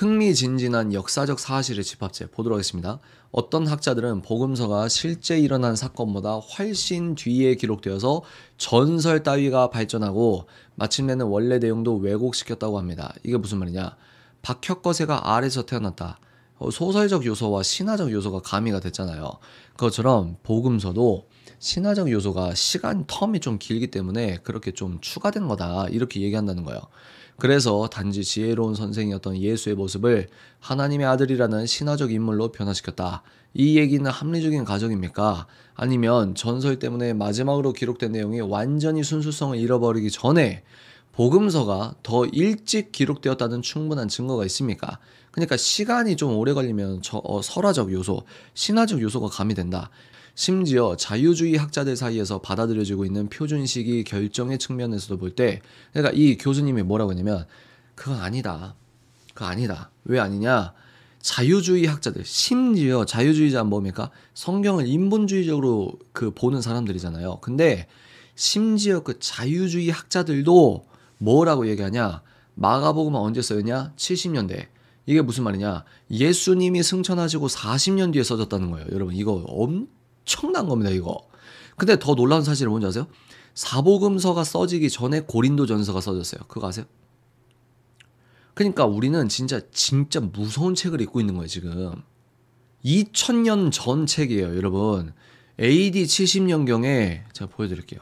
흥미진진한 역사적 사실의 집합체 보도록 하겠습니다. 어떤 학자들은 복음서가 실제 일어난 사건보다 훨씬 뒤에 기록되어서 전설 따위가 발전하고 마침내는 원래 내용도 왜곡시켰다고 합니다. 이게 무슨 말이냐? 박혁거세가 알에서 태어났다. 소설적 요소와 신화적 요소가 가미가 됐잖아요. 그것처럼 복음서도 신화적 요소가 시간 텀이 좀 길기 때문에 그렇게 좀 추가된 거다, 이렇게 얘기한다는 거예요. 그래서 단지 지혜로운 선생이었던 예수의 모습을 하나님의 아들이라는 신화적 인물로 변화시켰다. 이 얘기는 합리적인 가정입니까? 아니면 전설 때문에 마지막으로 기록된 내용이 완전히 순수성을 잃어버리기 전에 복음서가 더 일찍 기록되었다는 충분한 증거가 있습니까? 그러니까 시간이 좀 오래 걸리면 설화적 요소, 신화적 요소가 가미된다. 심지어 자유주의 학자들 사이에서 받아들여지고 있는 표준식이 결정의 측면에서도 볼 때, 그러니까 이 교수님이 뭐라고 하냐면, 그건 아니다. 그거 아니다. 왜 아니냐? 자유주의 학자들, 심지어 자유주의자는 뭡니까? 성경을 인본주의적으로 보는 사람들이잖아요. 근데 심지어 그 자유주의 학자들도 뭐라고 얘기하냐? 마가복음은 언제 써였냐? 70년대. 이게 무슨 말이냐? 예수님이 승천하시고 40년 뒤에 써졌다는 거예요. 여러분, 이거 엄청난 겁니다, 이거. 근데 더 놀라운 사실은 뭔지 아세요? 사복음서가 써지기 전에 고린도전서가 써졌어요. 그거 아세요? 그러니까 우리는 진짜 무서운 책을 읽고 있는 거예요, 지금. 2000년 전 책이에요, 여러분. AD 70년경에 제가 보여드릴게요.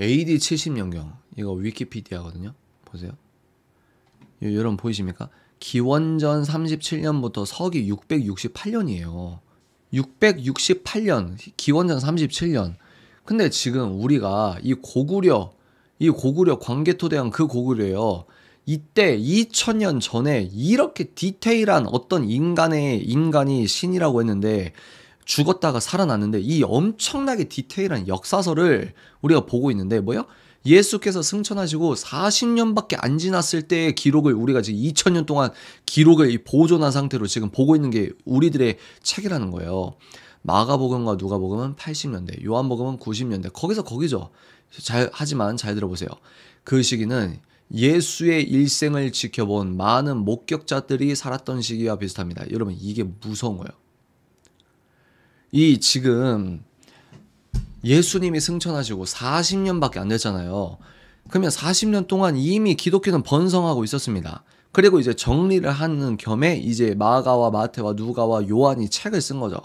AD 70년경, 이거 위키피디아거든요. 보세요. 여러분 보이십니까? 기원전 37년부터 서기 668년이에요 668년, 기원전 37년. 근데 지금 우리가 이 고구려 광개토대왕, 그 고구려예요. 이때 2000년 전에 이렇게 디테일한 어떤 인간이 신이라고 했는데 죽었다가 살아났는데, 이 엄청나게 디테일한 역사서를 우리가 보고 있는데, 뭐요? 예수께서 승천하시고 40년밖에 안 지났을 때의 기록을 우리가 지금 2000년 동안 기록을 보존한 상태로 지금 보고 있는 게 우리들의 책이라는 거예요. 마가복음과 누가복음은 80년대, 요한복음은 90년대, 거기서 거기죠. 하지만 잘 들어보세요. 그 시기는 예수의 일생을 지켜본 많은 목격자들이 살았던 시기와 비슷합니다. 여러분, 이게 무서운 거예요. 이 지금 예수님이 승천하시고 40년밖에 안 됐잖아요. 그러면 40년 동안 이미 기독교는 번성하고 있었습니다. 그리고 이제 정리를 하는 겸에 이제 마가와 마태와 누가와 요한이 책을 쓴 거죠.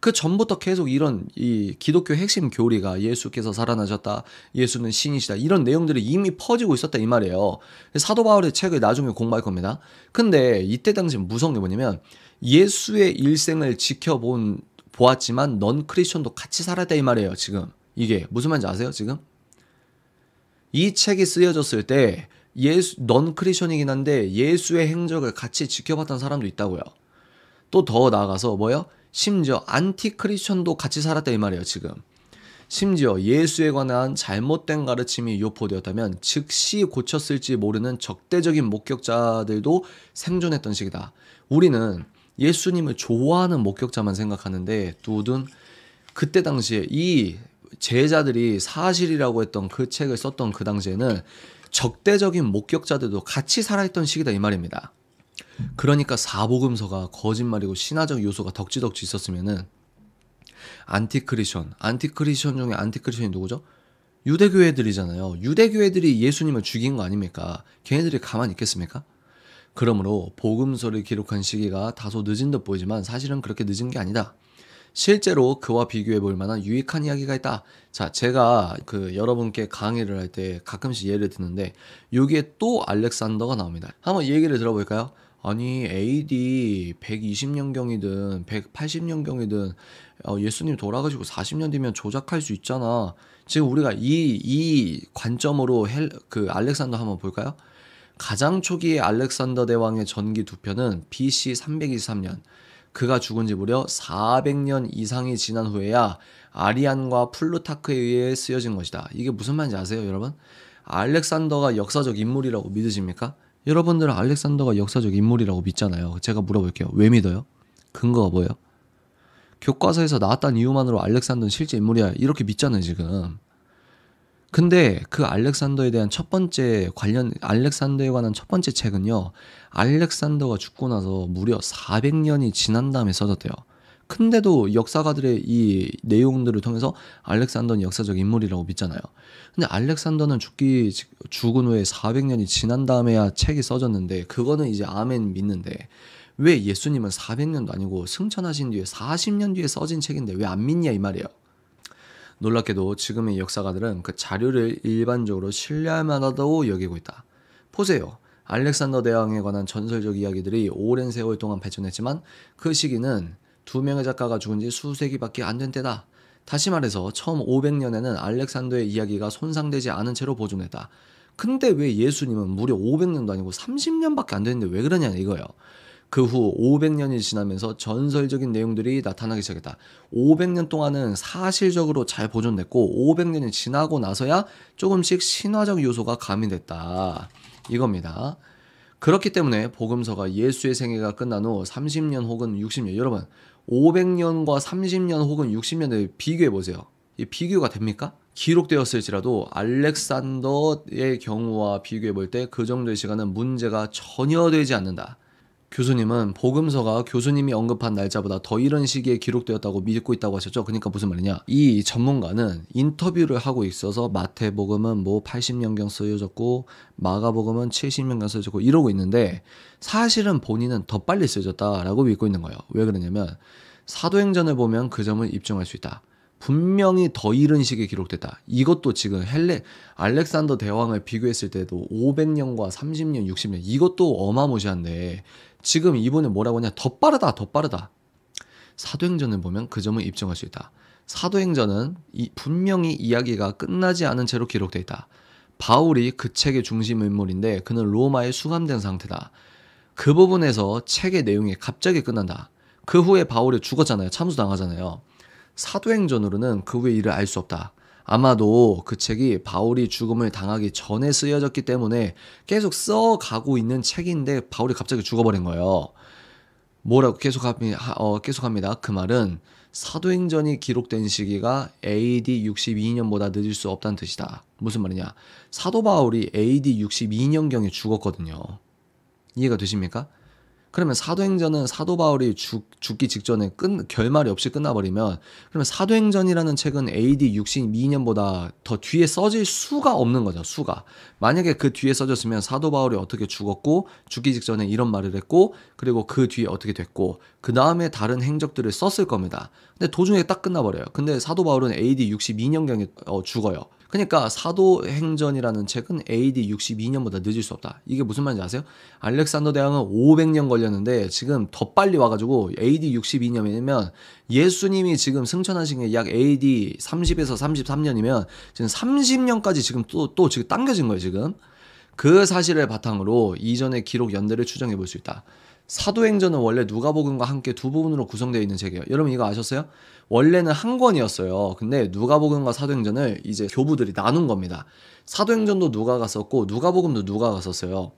그 전부터 계속 이런 이 기독교 핵심 교리가 예수께서 살아나셨다, 예수는 신이시다, 이런 내용들이 이미 퍼지고 있었다, 이 말이에요. 사도 바울의 책을 나중에 공부할 겁니다. 근데 이때 당시 무서운 게 뭐냐면, 예수의 일생을 보았지만 넌 크리스천도 같이 살았다, 이 말이에요, 지금. 이게 무슨 말인지 아세요, 지금? 이 책이 쓰여졌을 때 넌 크리스천이긴 한데 예수의 행적을 같이 지켜봤던 사람도 있다고요. 또 더 나아가서 뭐예요? 심지어 안티 크리스천도 같이 살았다, 이 말이에요, 지금. 심지어 예수에 관한 잘못된 가르침이 유포되었다면 즉시 고쳤을지 모르는 적대적인 목격자들도 생존했던 시기다. 우리는 예수님을 좋아하는 목격자만 생각하는데, 누구든 그때 당시에 이 제자들이 사실이라고 했던 그 책을 썼던 그 당시에는 적대적인 목격자들도 같이 살아있던 시기다, 이 말입니다. 그러니까 사복음서가 거짓말이고 신화적 요소가 덕지덕지 있었으면은 안티크리스천 중에 안티크리스천이 누구죠? 유대교회들이잖아요. 유대교회들이 예수님을 죽인 거 아닙니까? 걔네들이 가만히 있겠습니까? 그러므로 복음서를 기록한 시기가 다소 늦은 듯 보이지만 사실은 그렇게 늦은 게 아니다. 실제로 그와 비교해 볼 만한 유익한 이야기가 있다. 자, 제가 여러분께 강의를 할 때 가끔씩 예를 드는데, 여기에 또 알렉산더가 나옵니다. 한번 얘기를 들어볼까요? 아니, AD 120년경이든 180년경이든 예수님 돌아가시고 40년 뒤면 조작할 수 있잖아. 지금 우리가 이 관점으로 알렉산더 한번 볼까요? 가장 초기의 알렉산더 대왕의 전기 두 편은 BC 323년, 그가 죽은 지 무려 400년 이상이 지난 후에야 아리안과 플루타크에 의해 쓰여진 것이다. 이게 무슨 말인지 아세요, 여러분? 알렉산더가 역사적 인물이라고 믿으십니까? 여러분들은 알렉산더가 역사적 인물이라고 믿잖아요. 제가 물어볼게요. 왜 믿어요? 근거가 뭐예요? 교과서에서 나왔다는 이유만으로 알렉산더는 실제 인물이야, 이렇게 믿잖아요, 지금. 근데 그 알렉산더에 대한 첫 번째 관련 알렉산더에 관한 첫 번째 책은요, 알렉산더가 죽고 나서 무려 400년이 지난 다음에 써졌대요. 근데도 역사가들의 이 내용들을 통해서 알렉산더는 역사적 인물이라고 믿잖아요. 근데 알렉산더는 죽은 후에 400년이 지난 다음에야 책이 써졌는데, 그거는 이제 아멘 믿는데, 왜 예수님은 400년도 아니고 승천하신 뒤에 40년 뒤에 써진 책인데 왜 안 믿냐 이 말이에요. 놀랍게도 지금의 역사가들은 그 자료를 일반적으로 신뢰할 만하다고 여기고 있다. 보세요. 알렉산더 대왕에 관한 전설적 이야기들이 오랜 세월 동안 발전했지만 그 시기는 2명의 작가가 죽은 지 수세기밖에 안 된 때다. 다시 말해서 처음 500년에는 알렉산더의 이야기가 손상되지 않은 채로 보존했다. 근데 왜 예수님은 무려 500년도 아니고 30년밖에 안 됐는데 왜 그러냐 이거예요. 그 후 500년이 지나면서 전설적인 내용들이 나타나기 시작했다. 500년 동안은 사실적으로 잘 보존됐고 500년이 지나고 나서야 조금씩 신화적 요소가 가미됐다. 이겁니다. 그렇기 때문에 복음서가 예수의 생애가 끝난 후 30년 혹은 60년, 여러분 500년과 30년 혹은 60년을 비교해보세요. 이 비교가 됩니까? 기록되었을지라도 알렉산더의 경우와 비교해볼 때 그 정도의 시간은 문제가 전혀 되지 않는다. 교수님은 복음서가 교수님이 언급한 날짜보다 더 이런 시기에 기록되었다고 믿고 있다고 하셨죠. 그러니까 무슨 말이냐, 이 전문가는 인터뷰를 하고 있어서 마태복음은 뭐 80년경 쓰여졌고 마가복음은 70년경 쓰여졌고 이러고 있는데, 사실은 본인은 더 빨리 쓰여졌다라고 믿고 있는 거예요. 왜 그러냐면 사도행전을 보면 그 점을 입증할 수 있다. 분명히 더 이른 시기에 기록됐다. 이것도 지금 알렉산더 대왕을 비교했을 때도 500년과 30년, 60년, 이것도 어마무시한데 지금 이분은 뭐라고 하냐, 더 빠르다, 더 빠르다. 사도행전을 보면 그 점을 입증할 수 있다. 사도행전은 분명히 이야기가 끝나지 않은 채로 기록되어 있다. 바울이 그 책의 중심 인물인데 그는 로마에 수감된 상태다. 그 부분에서 책의 내용이 갑자기 끝난다. 그 후에 바울이 죽었잖아요. 참수당하잖아요. 사도행전으로는 그 후의 일을 알 수 없다. 아마도 그 책이 바울이 죽음을 당하기 전에 쓰여졌기 때문에 계속 써가고 있는 책인데 바울이 갑자기 죽어버린 거예요. 뭐라고 계속합니다. 그 말은 사도행전이 기록된 시기가 AD 62년보다 늦을 수 없다는 뜻이다. 무슨 말이냐, 사도 바울이 AD 62년경에 죽었거든요. 이해가 되십니까? 그러면 사도행전은 사도 바울이 죽기 직전에 결말이 없이 끝나버리면, 그러면 사도행전이라는 책은 AD 62년보다 더 뒤에 써질 수가 없는 거죠. 수가. 만약에 그 뒤에 써졌으면 사도 바울이 어떻게 죽었고 죽기 직전에 이런 말을 했고 그리고 그 뒤에 어떻게 됐고 그 다음에 다른 행적들을 썼을 겁니다. 근데 도중에 딱 끝나버려요. 근데 사도 바울은 AD 62년경에 죽어요. 그러니까 사도행전이라는 책은 AD 62년보다 늦을 수 없다. 이게 무슨 말인지 아세요? 알렉산더 대왕은 500년 걸렸는데 지금 더 빨리 와가지고 AD 62년이면 예수님이 지금 승천하신 게 약 AD 30에서 33년이면 지금 30년까지 지금 또 지금 당겨진 거예요, 지금. 그 사실을 바탕으로 이전의 기록 연대를 추정해 볼 수 있다. 사도행전은 원래 누가복음과 함께 두 부분으로 구성되어 있는 책이에요. 여러분 이거 아셨어요? 원래는 한 권이었어요. 근데 누가복음과 사도행전을 이제 교부들이 나눈 겁니다. 사도행전도 누가가 썼고 누가복음도 누가가 썼어요.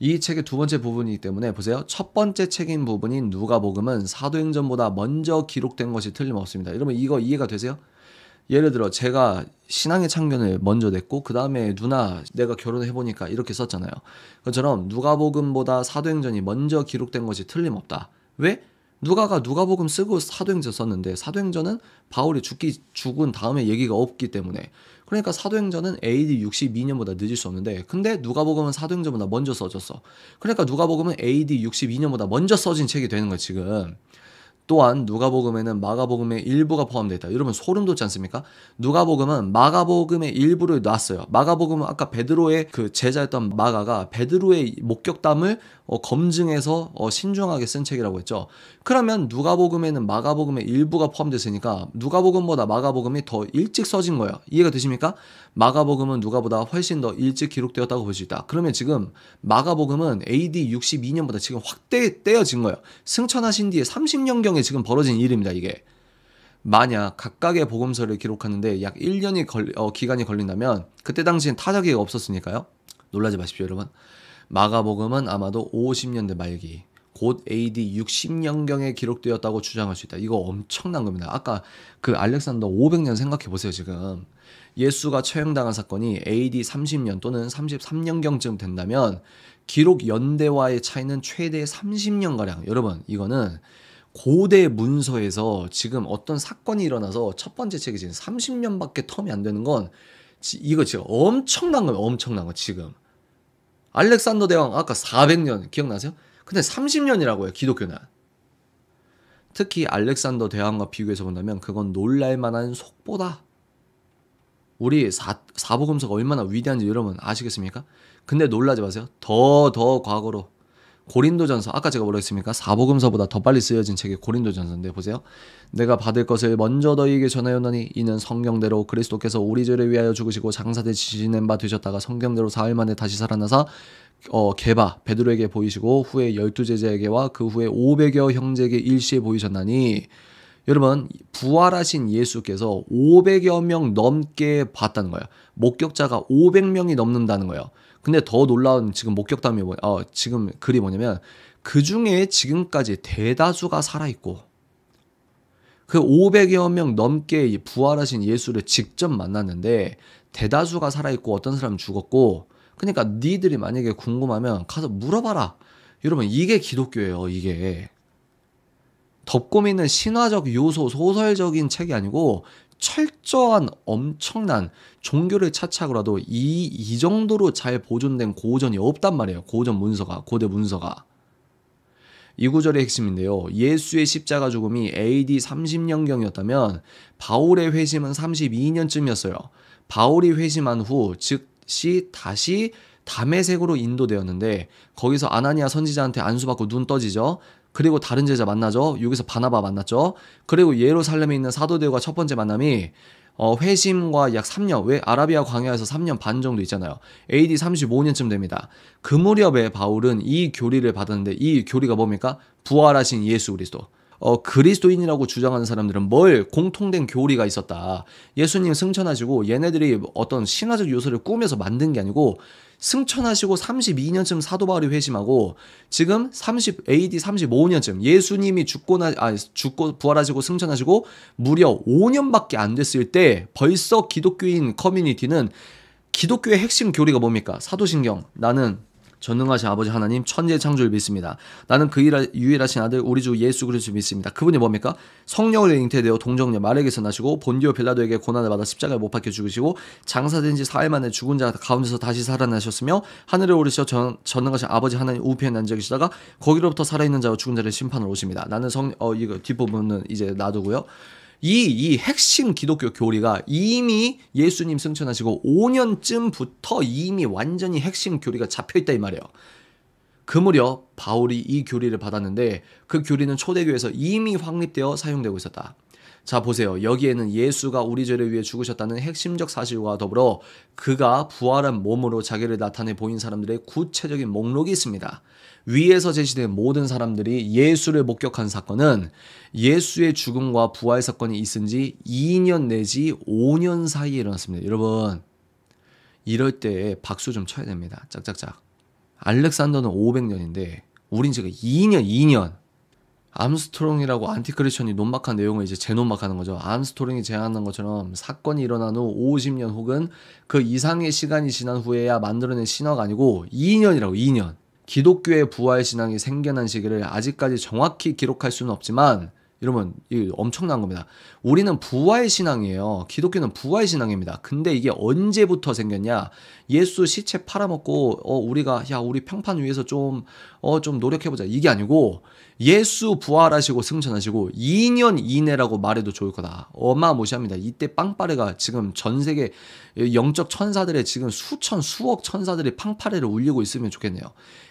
이 책의 두 번째 부분이기 때문에 보세요. 첫 번째 책인 부분인 누가복음은 사도행전보다 먼저 기록된 것이 틀림없습니다. 여러분 이거 이해가 되세요? 예를 들어 제가 신앙의 참견을 먼저 냈고 그 다음에 누나 내가 결혼해보니까 이렇게 썼잖아요. 그처럼 누가복음보다 사도행전이 먼저 기록된 것이 틀림없다. 왜? 누가가 누가복음 쓰고 사도행전 썼는데 사도행전은 바울이 죽은 다음에 얘기가 없기 때문에, 그러니까 사도행전은 AD 62년보다 늦을 수 없는데 근데 누가복음은 사도행전보다 먼저 써졌어. 그러니까 누가복음은 AD 62년보다 먼저 써진 책이 되는 거야 지금. 또한 누가복음에는 마가복음의 일부가 포함되어 있다. 여러분 소름 돋지 않습니까? 누가복음은 마가복음의 일부를 놨어요. 마가복음은 아까 베드로의 그 제자였던 마가가 베드로의 목격담을 검증해서 신중하게 쓴 책이라고 했죠. 그러면 누가복음에는 마가복음의 일부가 포함됐으니까 누가복음보다 마가복음이 더 일찍 써진 거예요. 이해가 되십니까? 마가복음은 누가보다 훨씬 더 일찍 기록되었다고 볼 수 있다. 그러면 지금 마가복음은 AD 62년보다 지금 확 떼어진 거예요. 승천하신 뒤에 30년경에 지금 벌어진 일입니다. 이게 만약 각각의 복음서를 기록하는데 약 1년이 기간이 걸린다면 그때 당시엔 타자기가 없었으니까요. 놀라지 마십시오 여러분. 마가복음은 아마도 50년대 말기 곧 AD 60년경에 기록되었다고 주장할 수 있다. 이거 엄청난 겁니다. 아까 그 알렉산더 500년 생각해보세요. 지금 예수가 처형당한 사건이 AD 30년 또는 33년경쯤 된다면 기록 연대와의 차이는 최대 30년가량. 여러분, 이거는 고대 문서에서 지금 어떤 사건이 일어나서 첫 번째 책이 지금 30년밖에 텀이 안 되는 건 이거 지금 엄청난 거예요. 엄청난 거 지금. 알렉산더 대왕 아까 400년 기억나세요? 근데 30년이라고요. 기독교는. 특히 알렉산더 대왕과 비교해서 본다면 그건 놀랄만한 속보다. 우리 사복음서가 얼마나 위대한지 여러분 아시겠습니까? 근데 놀라지 마세요. 더 과거로. 고린도전서, 아까 제가 뭐라 했습니까? 사복음서보다 더 빨리 쓰여진 책이 고린도전서인데 보세요. 내가 받을 것을 먼저 너희에게 전하였노니 이는 성경대로 그리스도께서 우리 죄를 위하여 죽으시고 장사되시는 바 되셨다가 성경대로 사흘 만에 다시 살아나사 개바 베드로에게 보이시고 후에 12제자에게와 그 후에 500여 형제에게 일시에 보이셨나니, 여러분 부활하신 예수께서 500여 명 넘게 봤다는 거예요. 목격자가 500명이 넘는다는 거예요. 근데 더 놀라운 지금 목격담이 지금 글이 뭐냐면 그 중에 지금까지 대다수가 살아있고 그 500여 명 넘게 부활하신 예수를 직접 만났는데 대다수가 살아있고 어떤 사람은 죽었고, 그러니까 니들이 만약에 궁금하면 가서 물어봐라. 여러분 이게 기독교예요. 이게 덮고미는 신화적 요소, 소설적인 책이 아니고 철저한 엄청난 종교를 차치하고라도 이 정도로 잘 보존된 고전이 없단 말이에요. 고전 문서가, 고대 문서가. 이 구절의 핵심인데요. 예수의 십자가 죽음이 AD 30년경이었다면 바울의 회심은 32년쯤이었어요. 바울이 회심한 후 즉시 다시 다메섹으로 인도되었는데 거기서 아나니아 선지자한테 안수받고 눈 떠지죠. 그리고 다른 제자 만나죠. 여기서 바나바 만났죠. 그리고 예루살렘에 있는 사도들과 첫 번째 만남이 회심과 약 3년, 왜 아라비아 광야에서 3년 반 정도 있잖아요. AD 35년쯤 됩니다. 그 무렵에 바울은 이 교리를 받았는데 이 교리가 뭡니까? 부활하신 예수 그리스도. 그리스도인이라고 주장하는 사람들은 뭘 공통된 교리가 있었다. 예수님 승천하시고 얘네들이 어떤 신화적 요소를 꾸며서 만든 게 아니고 승천하시고 32년쯤 사도바울이 회심하고 지금 AD 35년쯤 예수님이 죽고 부활하시고 승천하시고 무려 5년밖에 안 됐을 때 벌써 기독교인 커뮤니티는 기독교의 핵심 교리가 뭡니까? 사도신경. 나는 전능하신 아버지 하나님 천지의 창조를 믿습니다. 나는 그 유일하신 아들 우리 주 예수 그리스도 믿습니다. 그분이 뭡니까? 성령을 잉태되어 동정녀 마리아에게서 나시고 본디오 빌라도에게 고난을 받아 십자가에 못 박혀 죽으시고 장사된 지 4일 만에 죽은 자 가운데서 다시 살아나셨으며 하늘에 오르시어 전능하신 아버지 하나님 우편에 앉아 계시다가 거기로부터 살아있는 자와 죽은 자를 심판으로 오십니다. 나는 이거 뒷부분은 이제 놔두고요. 이 핵심 기독교 교리가 이미 예수님 승천하시고 5년쯤부터 이미 완전히 핵심 교리가 잡혀있다 이 말이에요. 그 무렵 바울이 이 교리를 받았는데 그 교리는 초대교에서 이미 확립되어 사용되고 있었다. 자 보세요. 여기에는 예수가 우리 죄를 위해 죽으셨다는 핵심적 사실과 더불어 그가 부활한 몸으로 자기를 나타내 보인 사람들의 구체적인 목록이 있습니다. 위에서 제시된 모든 사람들이 예수를 목격한 사건은 예수의 죽음과 부활 사건이 있은 지 2년 내지 5년 사이에 일어났습니다. 여러분 이럴 때 박수 좀 쳐야 됩니다. 짝짝짝. 알렉산더는 500년인데 우린 지금 2년. 암스트롱이라고 안티크리스천이 논박한 내용을 이제 재논박하는 거죠. 암스트롱이 제안한 것처럼 사건이 일어난 후 50년 혹은 그 이상의 시간이 지난 후에야 만들어낸 신화가 아니고 2년이라고 2년. 기독교의 부활신앙이 생겨난 시기를 아직까지 정확히 기록할 수는 없지만 여러분 이거 엄청난 겁니다. 우리는 부활신앙이에요. 기독교는 부활신앙입니다. 근데 이게 언제부터 생겼냐. 예수 시체 팔아먹고 우리가 야 우리 평판 위에서 좀 노력해보자 이게 아니고 예수 부활하시고 승천하시고 2년 이내라고 말해도 좋을 거다. 어마무시합니다. 이때 빵빠레가 지금 전세계 영적 천사들의 지금 수천 수억 천사들이 팡파레를 울리고 있으면 좋겠네요.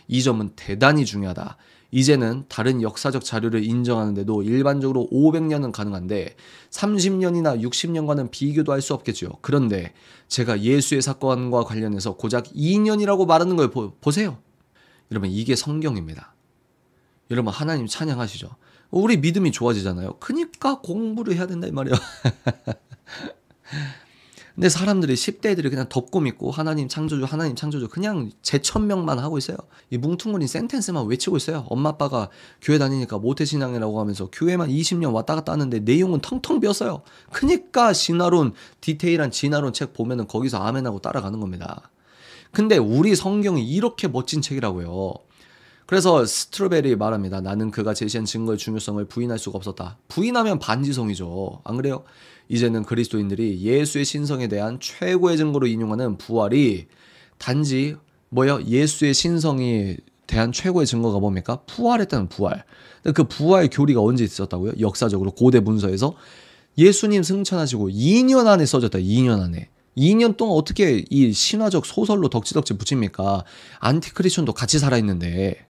이 점은 대단히 중요하다. 이제는 다른 역사적 자료를 인정하는데도 일반적으로 500년은 가능한데 30년이나 60년과는 비교도 할 수 없겠죠. 그런데 제가 예수의 사건과 관련해서 고작 2년이라고 말하는 걸 보세요. 여러분 이게 성경입니다. 여러분 하나님 찬양하시죠. 우리 믿음이 좋아지잖아요. 그러니까 공부를 해야 된다 이 말이에요. 근데 사람들이 10대들이 그냥 덮고 믿고 하나님 창조주 하나님 창조주 그냥 제천명만 하고 있어요. 이 뭉퉁거린 센텐스만 외치고 있어요. 엄마 아빠가 교회 다니니까 모태신앙이라고 하면서 교회만 20년 왔다 갔다 하는데 내용은 텅텅 비었어요. 그니까 진화론 디테일한 진화론 책 보면은 거기서 아멘하고 따라가는 겁니다. 근데 우리 성경이 이렇게 멋진 책이라고요. 그래서 스트로베리 말합니다. 나는 그가 제시한 증거의 중요성을 부인할 수가 없었다. 부인하면 반지성이죠. 안 그래요? 이제는 그리스도인들이 예수의 신성에 대한 최고의 증거로 인용하는 부활이 단지 뭐예요? 예수의 신성에 대한 최고의 증거가 뭡니까? 부활했다는 부활. 그 부활의 교리가 언제 있었다고요? 역사적으로 고대 문서에서 예수님 승천하시고 2년 안에 써졌다. 2년 안에. 2년 동안 어떻게 이 신화적 소설로 덕지덕지 붙입니까? 안티크리스천도 같이 살아있는데.